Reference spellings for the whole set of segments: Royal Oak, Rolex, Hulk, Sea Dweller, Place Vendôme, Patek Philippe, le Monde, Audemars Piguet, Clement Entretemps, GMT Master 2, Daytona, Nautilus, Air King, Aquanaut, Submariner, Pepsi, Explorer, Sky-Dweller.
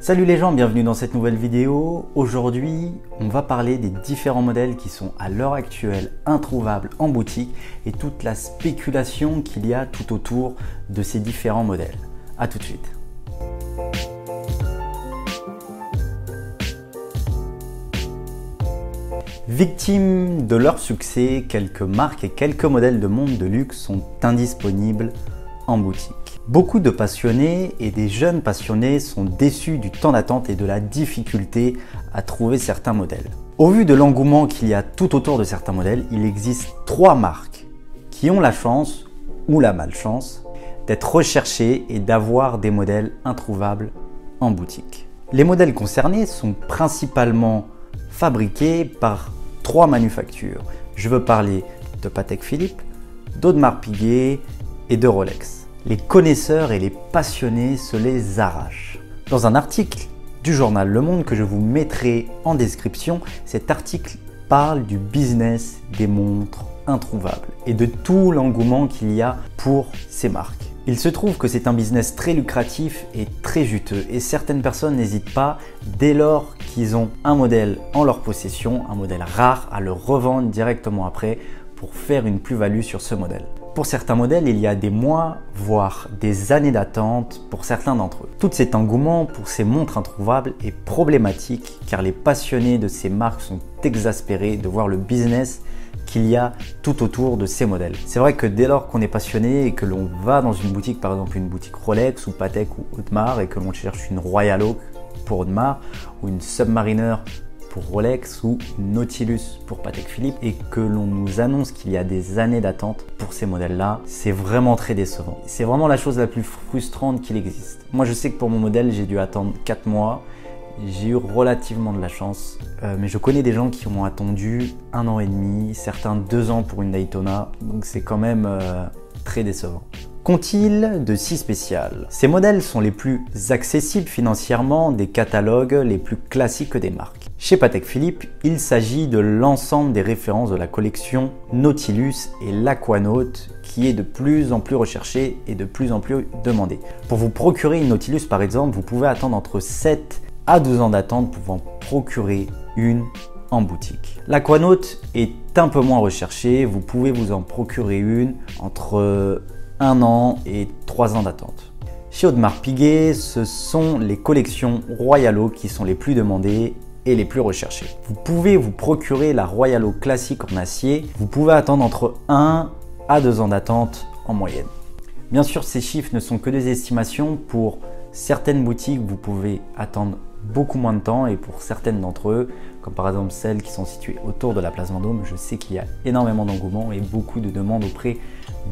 Salut les gens, bienvenue dans cette nouvelle vidéo. Aujourd'hui, on va parler des différents modèles qui sont à l'heure actuelle introuvables en boutique et toute la spéculation qu'il y a tout autour de ces différents modèles. A tout de suite. Victimes de leur succès, quelques marques et quelques modèles de monde de luxe sont indisponibles en boutique. Beaucoup de passionnés et des jeunes passionnés sont déçus du temps d'attente et de la difficulté à trouver certains modèles. Au vu de l'engouement qu'il y a tout autour de certains modèles, il existe trois marques qui ont la chance ou la malchance d'être recherchées et d'avoir des modèles introuvables en boutique. Les modèles concernés sont principalement fabriqués par trois manufactures. Je veux parler de Patek Philippe, d'Audemars Piguet et de Rolex. Les connaisseurs et les passionnés se les arrachent. Dans un article du journal Le Monde que je vous mettrai en description, cet article parle du business des montres introuvables et de tout l'engouement qu'il y a pour ces marques. Il se trouve que c'est un business très lucratif et très juteux et certaines personnes n'hésitent pas, dès lors qu'ils ont un modèle en leur possession, un modèle rare, à le revendre directement après pour faire une plus-value sur ce modèle. Pour certains modèles, il y a des mois, voire des années d'attente pour certains d'entre eux. Tout cet engouement pour ces montres introuvables est problématique car les passionnés de ces marques sont exaspérés de voir le business qu'il y a tout autour de ces modèles. C'est vrai que dès lors qu'on est passionné et que l'on va dans une boutique, par exemple une boutique Rolex ou Patek ou Audemars, et que l'on cherche une Royal Oak pour Audemars ou une Submariner pour Rolex ou une Nautilus pour Patek Philippe, et que l'on nous annonce qu'il y a des années d'attente pour ces modèles-là, c'est vraiment très décevant. C'est vraiment la chose la plus frustrante qu'il existe. Moi je sais que pour mon modèle j'ai dû attendre 4 mois. J'ai eu relativement de la chance, mais je connais des gens qui ont attendu 1 an et demi, certains 2 ans pour une Daytona, donc c'est quand même très décevant. Qu'ont-ils de si spécial? Ces modèles sont les plus accessibles financièrement des catalogues les plus classiques des marques. Chez Patek Philippe, il s'agit de l'ensemble des références de la collection Nautilus et l'Aquanaut, qui est de plus en plus recherchée et de plus en plus demandée. Pour vous procurer une Nautilus par exemple, vous pouvez attendre entre 7 à 12 ans d'attente pour en procurer une en boutique. L'Aquanaut est un peu moins recherché, vous pouvez vous en procurer une entre 1 an et 3 ans d'attente. Chez Audemars Piguet, ce sont les collections Royal Oak qui sont les plus demandées et les plus recherchées. Vous pouvez vous procurer la Royal Oak classique en acier, vous pouvez attendre entre 1 à 2 ans d'attente en moyenne. Bien sûr, ces chiffres ne sont que des estimations. Pour certaines boutiques, vous pouvez attendre beaucoup moins de temps et pour certaines d'entre eux, comme par exemple celles qui sont situées autour de la place Vendôme, je sais qu'il y a énormément d'engouement et beaucoup de demandes auprès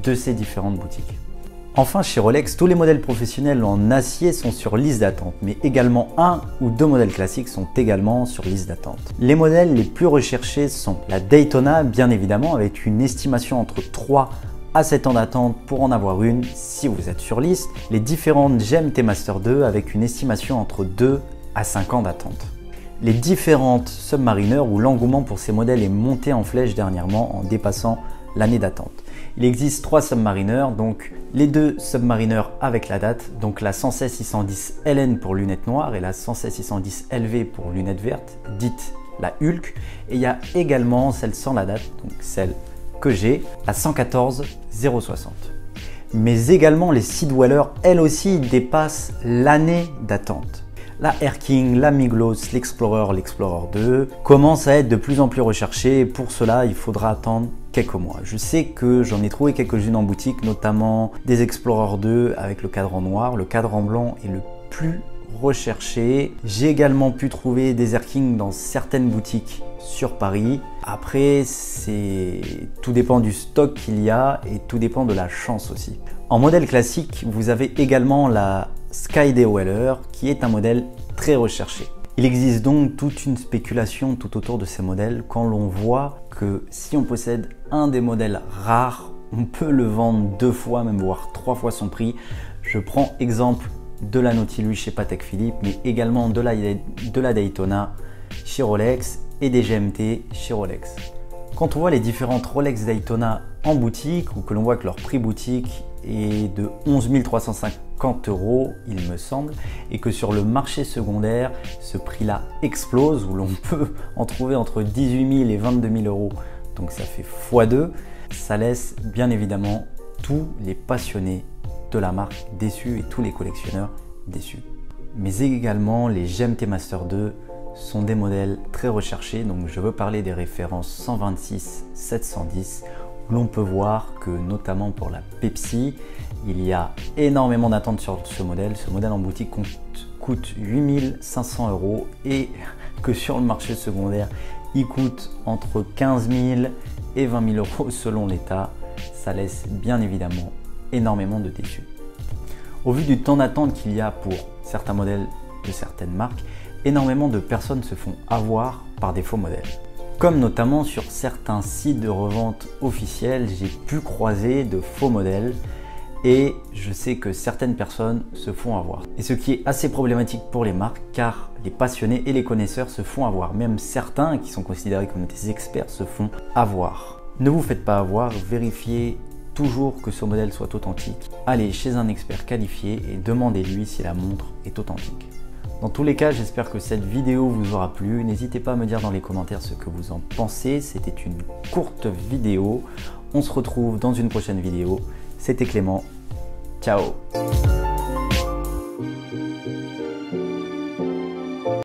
de ces différentes boutiques. Enfin, chez Rolex, tous les modèles professionnels en acier sont sur liste d'attente, mais également 1 ou 2 modèles classiques sont également sur liste d'attente. Les modèles les plus recherchés sont la Daytona, bien évidemment, avec une estimation entre 3 à 7 ans d'attente pour en avoir une si vous êtes sur liste, les différentes GMT Master 2 avec une estimation entre 2 à 5 ans d'attente. Les différentes Submariners où l'engouement pour ces modèles est monté en flèche dernièrement en dépassant l'année d'attente. Il existe 3 Submariners, donc les 2 Submariners avec la date, donc la 116-610 LN pour lunettes noires et la 116-610 LV pour lunettes vertes, dite la Hulk, et il y a également celle sans la date, donc celle que j'ai, la 114-060. Mais également les Sea Dweller, elles aussi dépassent l'année d'attente. La Air King, la Miglos, l'Explorer, l'Explorer 2 commencent à être de plus en plus recherchés et pour cela il faudra attendre quelques mois. Je sais que j'en ai trouvé quelques-unes en boutique, notamment des Explorer 2 avec le cadran noir, le cadran blanc est le plus recherché. J'ai également pu trouver des Air King dans certaines boutiques sur Paris. Après, tout dépend du stock qu'il y a et tout dépend de la chance aussi. En modèle classique, vous avez également la Sky-Dweller qui est un modèle très recherché. Il existe donc toute une spéculation tout autour de ces modèles quand l'on voit que si on possède un des modèles rares, on peut le vendre 2 fois, même voire 3 fois son prix. Je prends exemple de la Nautilus chez Patek Philippe, mais également de la Daytona chez Rolex et des GMT chez Rolex. Quand on voit les différentes Rolex Daytona en boutique ou que l'on voit que leur prix boutique est de 11 350 euros, il me semble, et que sur le marché secondaire, ce prix-là explose, où l'on peut en trouver entre 18 000 et 22 000 euros, donc ça fait x2. Ça laisse bien évidemment tous les passionnés de la marque déçus et tous les collectionneurs déçus. Mais également, les GMT Master 2 sont des modèles très recherchés, donc je veux parler des références 126-710, où l'on peut voir que notamment pour la Pepsi, il y a énormément d'attentes sur ce modèle. Ce modèle en boutique coûte 8500 euros et que sur le marché secondaire, il coûte entre 15 000 et 20 000 euros selon l'état. Ça laisse bien évidemment énormément de déçus. Au vu du temps d'attente qu'il y a pour certains modèles de certaines marques, énormément de personnes se font avoir par des faux modèles. Comme notamment sur certains sites de revente officiels, j'ai pu croiser de faux modèles et je sais que certaines personnes se font avoir. Et ce qui est assez problématique pour les marques, car les passionnés et les connaisseurs se font avoir. Même certains qui sont considérés comme des experts se font avoir. Ne vous faites pas avoir, vérifiez toujours que ce modèle soit authentique. Allez chez un expert qualifié et demandez-lui si la montre est authentique. Dans tous les cas, j'espère que cette vidéo vous aura plu. N'hésitez pas à me dire dans les commentaires ce que vous en pensez. C'était une courte vidéo. On se retrouve dans une prochaine vidéo. C'était Clément. Ciao!